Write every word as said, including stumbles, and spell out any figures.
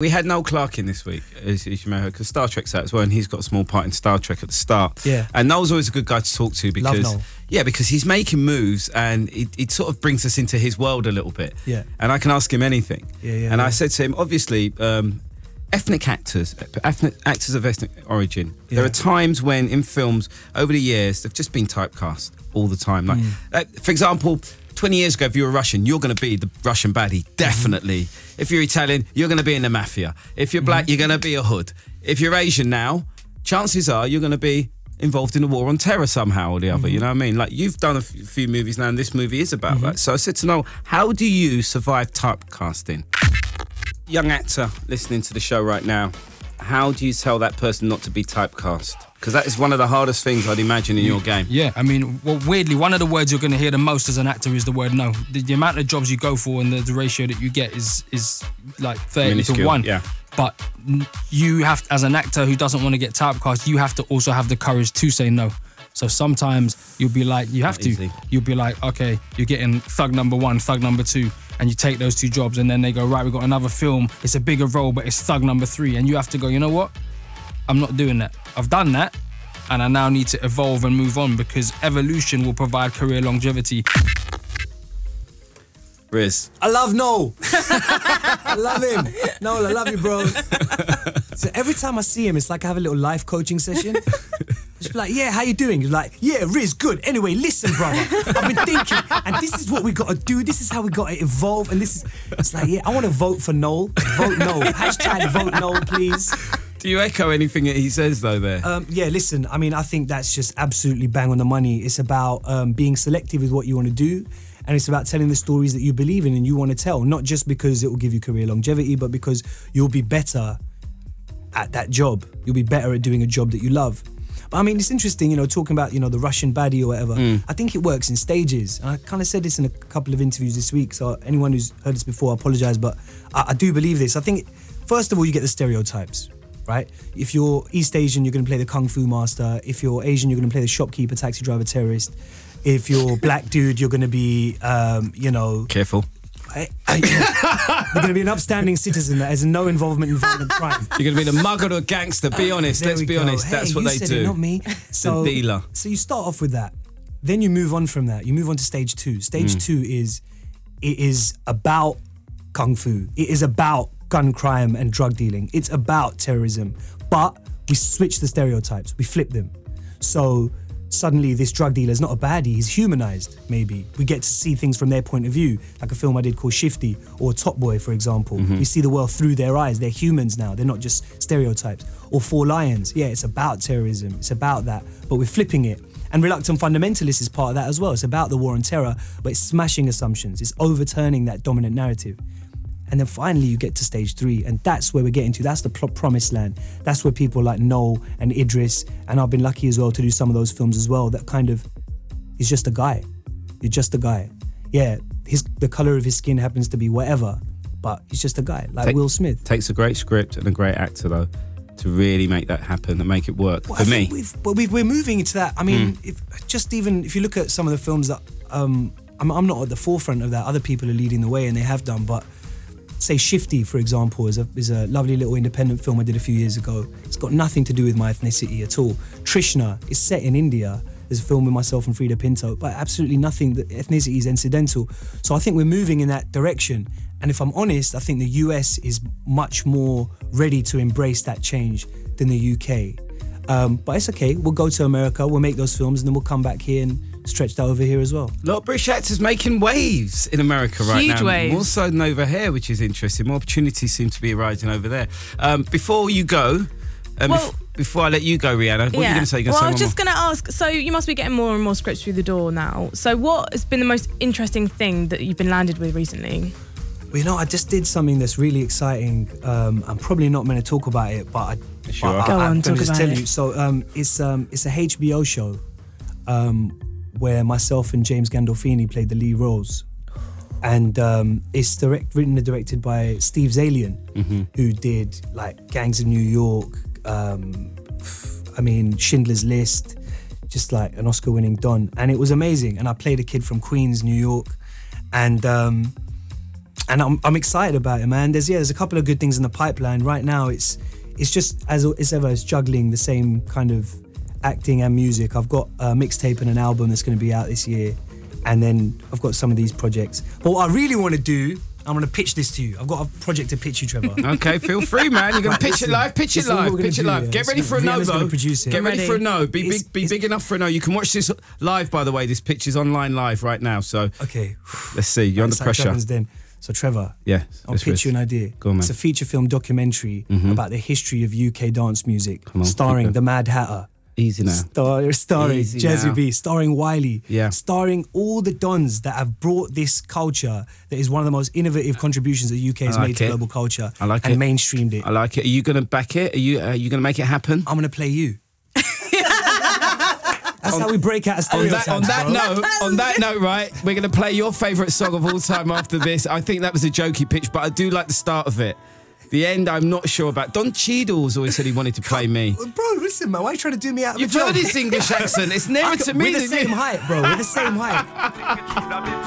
We had Noel Clark in this week, as, as you may have heard, because Star Trek's out as well, and he's got a small part in Star Trek at the start. Yeah. And Noel's always a good guy to talk to because... Love Noel. Yeah, because he's making moves and it, it sort of brings us into his world a little bit. Yeah. And I can ask him anything. Yeah, yeah. And yeah. I said to him, obviously, um, ethnic actors, ethnic, actors of ethnic origin, yeah. there are times when in films over the years, they've just been typecast all the time. Like, mm. uh, for example... twenty years ago, if you were Russian, you're going to be the Russian baddie, definitely. Mm-hmm. If you're Italian, you're going to be in the mafia. If you're black, mm-hmm. you're going to be a hood. If you're Asian now, chances are you're going to be involved in the war on terror somehow or the other, mm-hmm. you know what I mean? Like, you've done a few movies now, and this movie is about mm-hmm. that. So I said to Noel, how do you survive typecasting? Young actor listening to the show right now, how do you tell that person not to be typecast? Because that is one of the hardest things I'd imagine in your game. Yeah, I mean, well, weirdly, one of the words you're going to hear the most as an actor is the word no. The, the amount of jobs you go for and the, the ratio that you get is is like thirty minuscule to one. Yeah. But you have, as an actor who doesn't want to get typecast, you have to also have the courage to say no. So sometimes you'll be like, you have Not to. Easy. You'll be like, okay, you're getting thug number one, thug number two, and you take those two jobs, and then they go, right, we've got another film. It's a bigger role, but it's thug number three, and you have to go, you know what? I'm not doing that. I've done that, and I now need to evolve and move on because evolution will provide career longevity. Riz. I love Noel. I love him. Noel, I love you, bro. So every time I see him, it's like I have a little life coaching session. Just like, yeah, how you doing? He's like, yeah, Riz, good. Anyway, listen, brother. I've been thinking, and this is what we got to do. This is how we got to evolve. And this is, it's like, yeah, I want to vote for Noel. Vote Noel. Hashtag vote Noel, please. Do you echo anything that he says, though, there? Um, yeah, listen, I mean, I think that's just absolutely bang on the money. It's about um, being selective with what you want to do. And it's about telling the stories that you believe in and you want to tell, not just because it will give you career longevity, but because you'll be better at that job. You'll be better at doing a job that you love. I mean, it's interesting, you know, talking about, you know, the Russian baddie or whatever. Mm. I think it works in stages. And I kind of said this in a couple of interviews this week, so anyone who's heard this before, I apologise, but I, I do believe this. I think, first of all, you get the stereotypes, right? If you're East Asian, you're going to play the Kung Fu master. If you're Asian, you're going to play the shopkeeper, taxi driver, terrorist. If you're black dude, you're going to be, um, you know... Careful. I, I, you're going to be an upstanding citizen that has no involvement in violent crime. You're going to be the mugger or gangster, be honest, there let's be go. honest, hey, that's what they do. It, not me. So, the dealer. So you start off with that, then you move on from that, you move on to stage two. Stage mm. two is, it is about Kung Fu, it is about gun crime and drug dealing, it's about terrorism, but we switch the stereotypes, we flip them. So suddenly this drug dealer is not a baddie, he's humanized, maybe. We get to see things from their point of view, like a film I did called Shifty or Top Boy, for example. Mm-hmm. We see the world through their eyes, they're humans now, they're not just stereotypes. Or Four Lions, yeah, it's about terrorism, it's about that, but we're flipping it. And Reluctant Fundamentalist is part of that as well, it's about the war on terror, but it's smashing assumptions, it's overturning that dominant narrative. And then finally you get to stage three, and that's where we're getting to. That's the promised land. That's where people like Noel and Idris, and I've been lucky as well to do some of those films as well, that kind of, he's just a guy. You're just a guy. Yeah, his, the colour of his skin happens to be whatever, but he's just a guy, like Take, Will Smith. Takes a great script and a great actor, though, to really make that happen and make it work, well, for me. We've, well, we've, we're moving into that. I mean, mm. if, just even if you look at some of the films that, um, I'm, I'm not at the forefront of that, other people are leading the way and they have done, but say Shifty, for example, is a, is a lovely little independent film I did a few years ago. It's got nothing to do with my ethnicity at all. Trishna is set in India. There's a film with myself and Frida Pinto, but absolutely nothing, the ethnicity is incidental. So I think we're moving in that direction. And if I'm honest, I think the U S is much more ready to embrace that change than the U K. Um, but it's okay, we'll go to America, we'll make those films, and then we'll come back here and stretched out over here as well. A lot of British actors making waves in America right Huge now. Huge waves. More so than over here, which is interesting. More opportunities seem to be arising over there. Um, before you go, um, well, bef before I let you go, Rihanna, what yeah. are you going to say? You're well, say I was just going to ask, so you must be getting more and more scripts through the door now. So what has been the most interesting thing that you've been landed with recently? Well, you know, I just did something that's really exciting. Um, I'm probably not meant to talk about it, but I, sure. but go I, on, I talk just about tell it. you. So um, it's, um, it's a H B O show. Um, where myself and James Gandolfini played the lead roles. And um, it's direct, written and directed by Steve Zalian, mm-hmm. who did like Gangs of New York, um, I mean, Schindler's List, just like an Oscar winning Don. And it was amazing. And I played a kid from Queens, New York. And um, and I'm, I'm excited about it, man. There's yeah, there's a couple of good things in the pipeline right now. It's it's just as as ever, it's juggling the same kind of acting and music. I've got a mixtape and an album that's going to be out this year, and then I've got some of these projects. But what I really want to do, I'm going to pitch this to you. I've got a project to pitch you, Trevor. Okay, feel free, man. You can right, pitch listen, it live, pitch it live, pitch it live. Yeah. Get ready for a no, though. Get ready, ready for a no. Be it's, big, be big enough for a no. You can watch this live, by the way. This pitch is online live right now. So okay, let's see. You're under pressure. Then. So Trevor, yeah, I'll pitch risk. you an idea. Go on, man. It's a feature film documentary mm-hmm. about the history of U K dance music, on, starring the Mad Hatter. Easy now. Star, starring Easy Jazzy now. B, starring Wiley, yeah. starring all the dons that have brought this culture that is one of the most innovative contributions that the U K has like made it. to global culture I like and it. mainstreamed it. I like it. Are you going to back it? Are you, uh, are you going to make it happen? I'm going to play you. That's on, how we break out of stereotypes. On that, on that note, on that note, right, we're going to play your favourite song of all time after this. I think that was a jokey pitch, but I do like the start of it. The end, I'm not sure about. Don Cheadle's always said he wanted to play me. Bro, listen, man, why are you trying to do me out of You've a job? You've heard his English accent. It's never to me. We're the same height, bro. We're the same height.